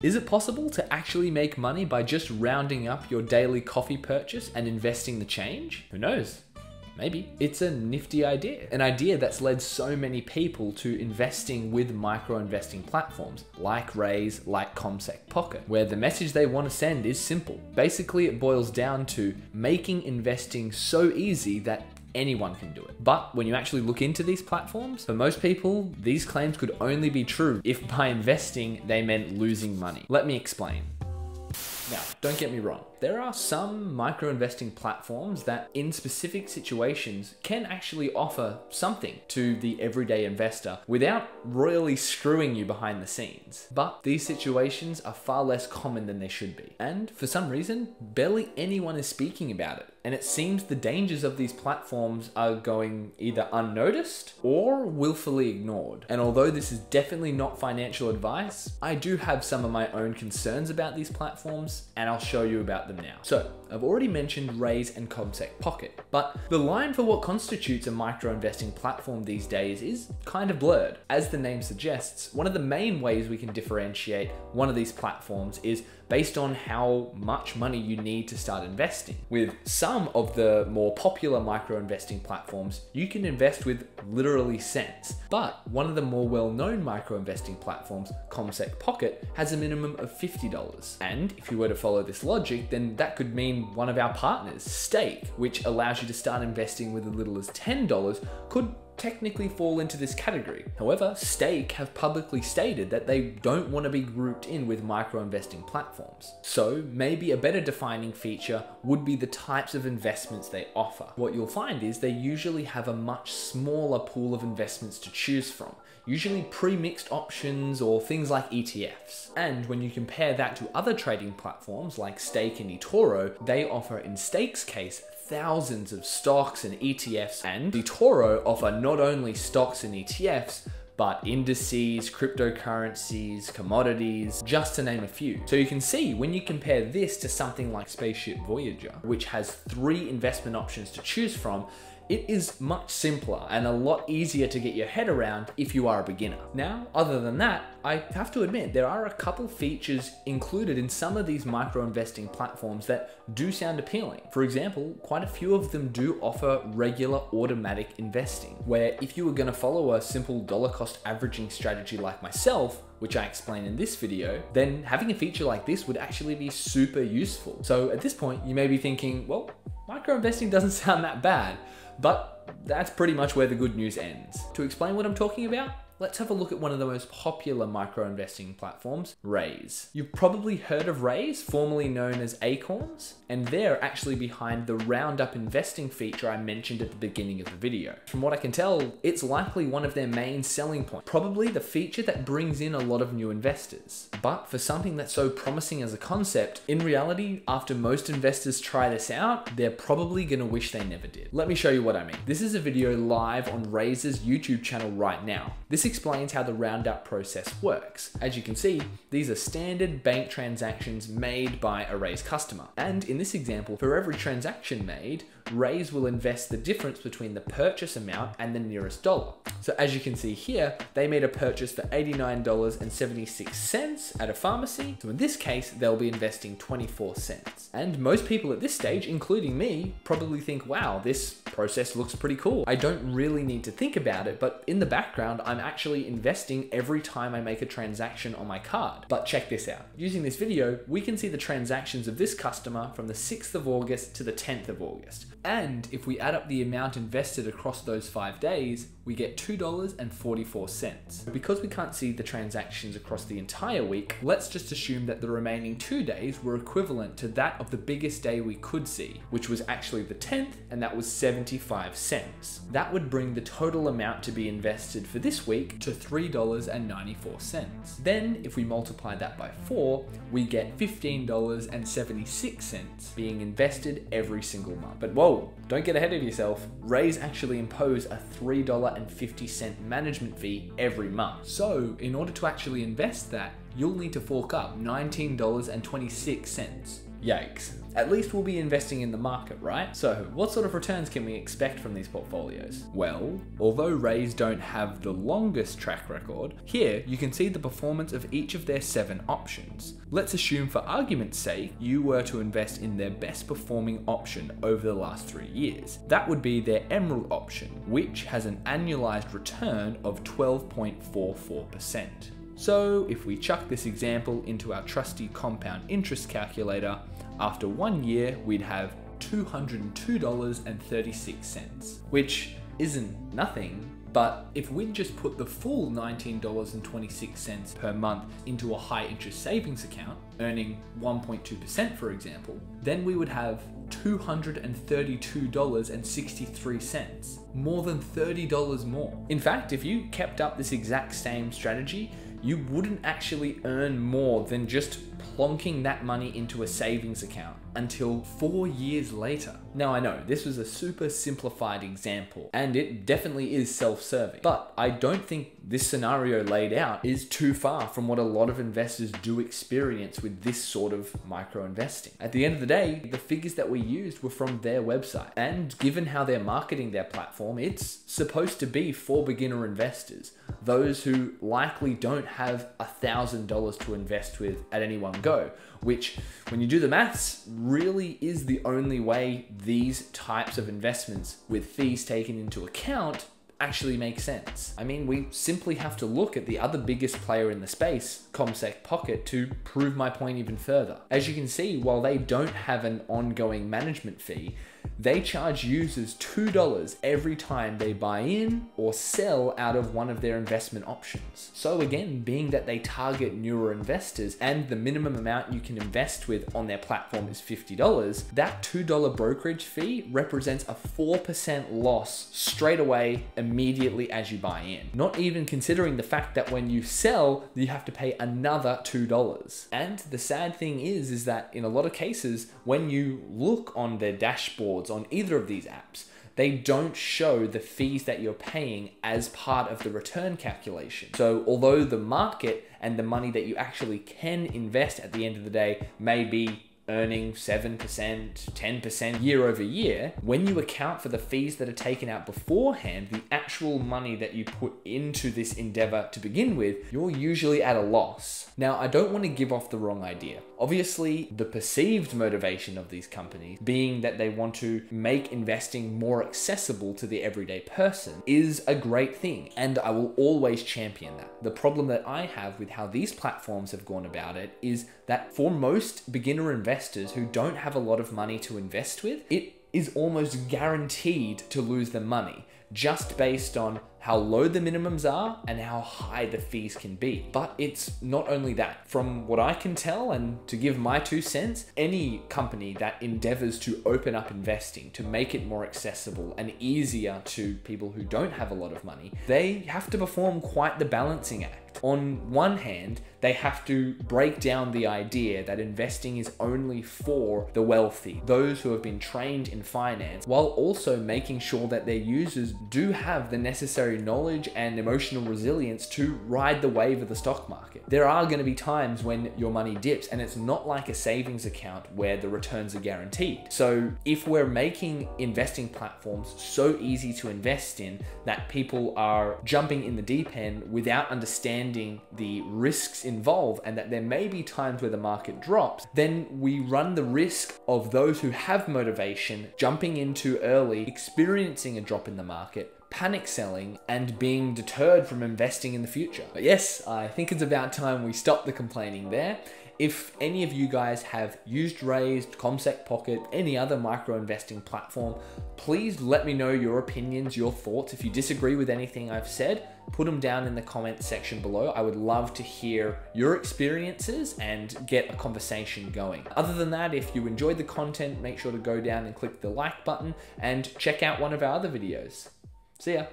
Is it possible to actually make money by just rounding up your daily coffee purchase and investing the change? Who knows? Maybe. It's a nifty idea. An idea that's led so many people to investing with micro-investing platforms like Raiz, like CommSec Pocket, where the message they want to send is simple. Basically, it boils down to making investing so easy that anyone can do it. But when you actually look into these platforms, for most people, these claims could only be true if by investing they meant losing money. Let me explain. Now, don't get me wrong. There are some micro-investing platforms that in specific situations can actually offer something to the everyday investor without royally screwing you behind the scenes. But these situations are far less common than they should be. And for some reason, barely anyone is speaking about it. And it seems the dangers of these platforms are going either unnoticed or willfully ignored. And although this is definitely not financial advice, I do have some of my own concerns about these platforms, and I'll show you about them now. So I've already mentioned Raiz and CommSec Pocket, but the line for what constitutes a micro-investing platform these days is kind of blurred. As the name suggests, one of the main ways we can differentiate one of these platforms is based on how much money you need to start investing. With some of the more popular micro-investing platforms, you can invest with literally cents, but one of the more well-known micro-investing platforms, CommSec Pocket, has a minimum of $50. And if you were to follow this logic, then that could mean one of our partners, Stake, which allows you to start investing with as little as $10, could technically fall into this category. However, Stake have publicly stated that they don't want to be grouped in with micro-investing platforms. So maybe a better defining feature would be the types of investments they offer. What you'll find is they usually have a much smaller pool of investments to choose from, usually pre-mixed options or things like ETFs. And when you compare that to other trading platforms like Stake and eToro, they offer, in Stake's case, thousands of stocks and ETFs, and eToro offer not only stocks and ETFs, but indices, cryptocurrencies, commodities, just to name a few. So you can see when you compare this to something like Spaceship Voyager, which has 3 investment options to choose from, it is much simpler and a lot easier to get your head around if you are a beginner. Now, other than that, I have to admit there are a couple features included in some of these micro-investing platforms that do sound appealing. For example, quite a few of them do offer regular automatic investing, where if you were going to follow a simple dollar cost averaging strategy like myself, which I explain in this video, then having a feature like this would actually be super useful. So at this point, you may be thinking, well, micro-investing doesn't sound that bad. But that's pretty much where the good news ends. To explain what I'm talking about, let's have a look at one of the most popular micro-investing platforms, Raiz. You've probably heard of Raiz, formerly known as Acorns, and they're actually behind the roundup investing feature I mentioned at the beginning of the video. From what I can tell, it's likely one of their main selling points, probably the feature that brings in a lot of new investors. But for something that's so promising as a concept, in reality, after most investors try this out, they're probably gonna wish they never did. Let me show you what I mean. This is a video live on Raiz's YouTube channel right now. This explains how the roundup process works. As you can see, these are standard bank transactions made by a Raiz customer. And in this example, for every transaction made, Raiz will invest the difference between the purchase amount and the nearest dollar. So as you can see here, they made a purchase for $89.76 at a pharmacy. So in this case, they'll be investing 24 cents. And most people at this stage, including me, probably think, wow, this process looks pretty cool. I don't really need to think about it, but in the background, I'm actually investing every time I make a transaction on my card. But check this out. Using this video, we can see the transactions of this customer from the 6th of August to the 10th of August. And if we add up the amount invested across those 5 days, we get $2.44. Because we can't see the transactions across the entire week, let's just assume that the remaining 2 days were equivalent to that of the biggest day we could see, which was actually the 10th, and that was 75 cents. That would bring the total amount to be invested for this week to $3.94. Then if we multiply that by 4, we get $15.76 being invested every single month. But whoa, don't get ahead of yourself. Raiz actually impose a $3.50 management fee every month. So in order to actually invest that, you'll need to fork up $19.26. Yikes. At least we'll be investing in the market, right? So what sort of returns can we expect from these portfolios? Well, although Raiz don't have the longest track record, here you can see the performance of each of their 7 options. Let's assume for argument's sake, you were to invest in their best performing option over the last 3 years. That would be their Emerald option, which has an annualized return of 12.44%. So if we chuck this example into our trusty compound interest calculator, after 1 year, we'd have $202.36, which isn't nothing, but if we just put the full $19.26 per month into a high interest savings account, earning 1.2% for example, then we would have $232.63, more than $30 more. In fact, if you kept up this exact same strategy, you wouldn't actually earn more than just plonking that money into a savings account until 4 years later. Now I know, this was a super simplified example and it definitely is self-serving, but I don't think this scenario laid out is too far from what a lot of investors do experience with this sort of micro investing. At the end of the day, the figures that we used were from their website, and given how they're marketing their platform, it's supposed to be for beginner investors, those who likely don't have $1,000 to invest with at any one go, which when you do the maths really is the only way these types of investments with fees taken into account actually make sense. I mean, we simply have to look at the other biggest player in the space, CommSec Pocket, to prove my point even further. As you can see, while they don't have an ongoing management fee, they charge users $2 every time they buy in or sell out of one of their investment options. So again, being that they target newer investors and the minimum amount you can invest with on their platform is $50, that $2 brokerage fee represents a 4% loss straight away, immediately as you buy in. Not even considering the fact that when you sell, you have to pay another $2. And the sad thing is that in a lot of cases, when you look on their dashboards on either of these apps, they don't show the fees that you're paying as part of the return calculation. So although the market and the money that you actually can invest at the end of the day may be earning 7%, 10% year over year, when you account for the fees that are taken out beforehand, the actual money that you put into this endeavor to begin with, you're usually at a loss. Now, I don't want to give off the wrong idea. Obviously, the perceived motivation of these companies, being that they want to make investing more accessible to the everyday person, is a great thing, and I will always champion that. The problem that I have with how these platforms have gone about it is that for most beginner investors who don't have a lot of money to invest with, it is almost guaranteed to lose their money just based on how low the minimums are and how high the fees can be. But it's not only that. From what I can tell, and to give my 2 cents, any company that endeavors to open up investing, to make it more accessible and easier to people who don't have a lot of money, they have to perform quite the balancing act. On one hand, they have to break down the idea that investing is only for the wealthy, those who have been trained in finance, while also making sure that their users do have the necessary knowledge and emotional resilience to ride the wave of the stock market. There are going to be times when your money dips, and it's not like a savings account where the returns are guaranteed. So if we're making investing platforms so easy to invest in that people are jumping in the deep end without understanding the risks involved, and that there may be times where the market drops, then we run the risk of those who have motivation jumping in too early, experiencing a drop in the market, panic selling, and being deterred from investing in the future. But yes, I think it's about time we stop the complaining there. If any of you guys have used Raiz, CommSec Pocket, any other micro-investing platform, please let me know your opinions, your thoughts. If you disagree with anything I've said, put them down in the comments section below. I would love to hear your experiences and get a conversation going. Other than that, if you enjoyed the content, make sure to go down and click the like button and check out one of our other videos. See ya.